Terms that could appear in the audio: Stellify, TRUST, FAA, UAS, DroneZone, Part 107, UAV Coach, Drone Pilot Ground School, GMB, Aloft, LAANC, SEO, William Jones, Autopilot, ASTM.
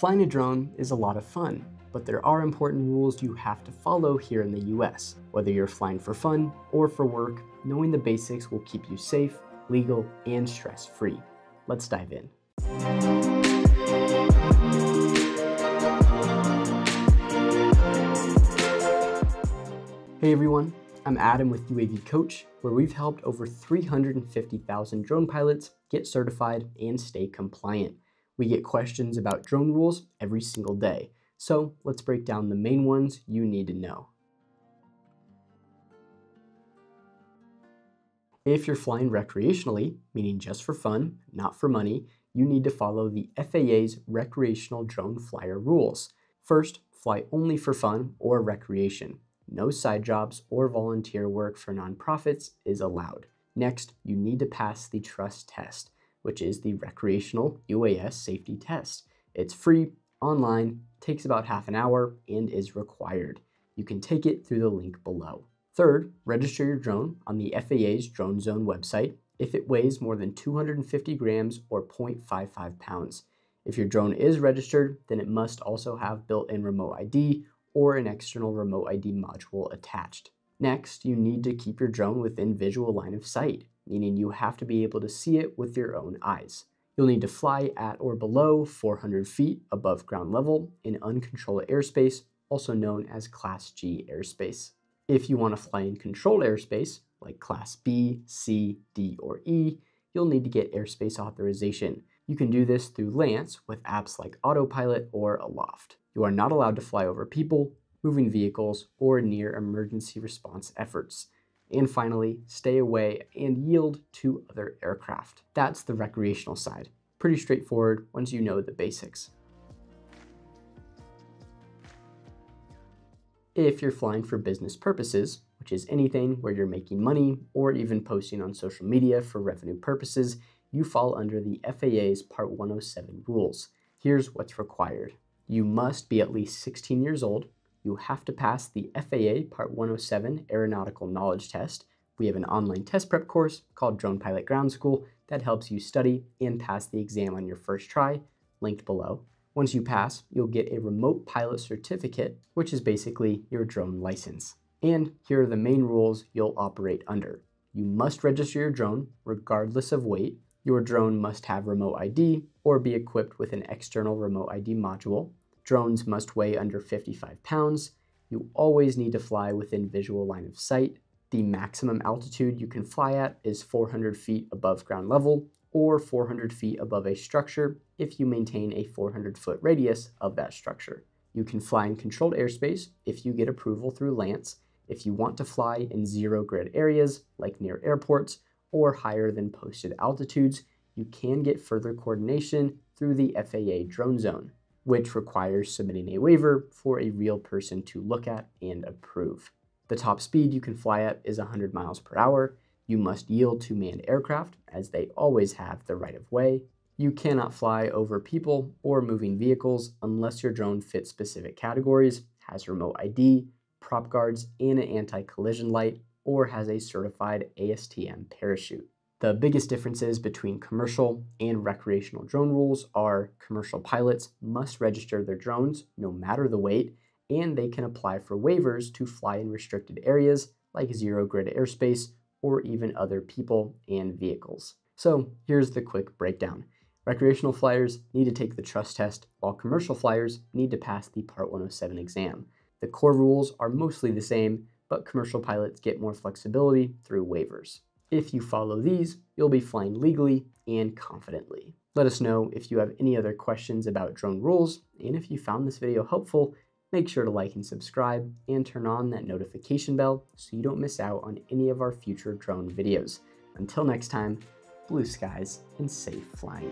Flying a drone is a lot of fun, but there are important rules you have to follow here in the US. Whether you're flying for fun or for work, knowing the basics will keep you safe, legal, and stress-free. Let's dive in. Hey everyone, I'm Adam with UAV Coach, where we've helped over 350,000 drone pilots get certified and stay compliant. We get questions about drone rules every single day, so let's break down the main ones you need to know. If you're flying recreationally, meaning just for fun, not for money, you need to follow the FAA's recreational drone flyer rules. First, fly only for fun or recreation. No side jobs or volunteer work for nonprofits is allowed. Next, you need to pass the TRUST test, which is the recreational UAS safety test. It's free, online, takes about half an hour, and is required. You can take it through the link below. Third, register your drone on the FAA's DroneZone website if it weighs more than 250 grams or 0.55 pounds. If your drone is registered, then it must also have built-in remote ID or an external remote ID module attached. Next, you need to keep your drone within visual line of sight, meaning you have to be able to see it with your own eyes. You'll need to fly at or below 400 feet above ground level in uncontrolled airspace, also known as Class G airspace. If you want to fly in controlled airspace, like Class B, C, D, or E, you'll need to get airspace authorization. You can do this through LAANC with apps like Autopilot or Aloft. You are not allowed to fly over people, moving vehicles, or near emergency response efforts. And finally, stay away and yield to other aircraft. That's the recreational side. Pretty straightforward once you know the basics. If you're flying for business purposes, which is anything where you're making money or even posting on social media for revenue purposes, you fall under the FAA's Part 107 rules. Here's what's required. You must be at least 16 years old. You have to pass the FAA Part 107 Aeronautical Knowledge Test. We have an online test prep course called Drone Pilot Ground School that helps you study and pass the exam on your first try, linked below. Once you pass, you'll get a remote pilot certificate, which is basically your drone license. And here are the main rules you'll operate under. You must register your drone regardless of weight. Your drone must have remote ID or be equipped with an external remote ID module. Drones must weigh under 55 pounds. You always need to fly within visual line of sight. The maximum altitude you can fly at is 400 feet above ground level or 400 feet above a structure if you maintain a 400-foot radius of that structure. You can fly in controlled airspace if you get approval through LAANC, if you want to fly in zero-grid areas like near airports or higher than posted altitudes. You can get further coordination through the FAA DroneZone, which requires submitting a waiver for a real person to look at and approve. The top speed you can fly at is 100 miles per hour. You must yield to manned aircraft, as they always have the right of way. You cannot fly over people or moving vehicles unless your drone fits specific categories, has remote ID, prop guards, and an anti-collision light, or has a certified ASTM parachute. The biggest differences between commercial and recreational drone rules are commercial pilots must register their drones no matter the weight, and they can apply for waivers to fly in restricted areas like zero-grid airspace or even other people and vehicles. So here's the quick breakdown. Recreational flyers need to take the TRUST test, while commercial flyers need to pass the Part 107 exam. The core rules are mostly the same, but commercial pilots get more flexibility through waivers. If you follow these, you'll be flying legally and confidently. Let us know if you have any other questions about drone rules, and if you found this video helpful, make sure to like and subscribe and turn on that notification bell so you don't miss out on any of our future drone videos. Until next time, blue skies and safe flying.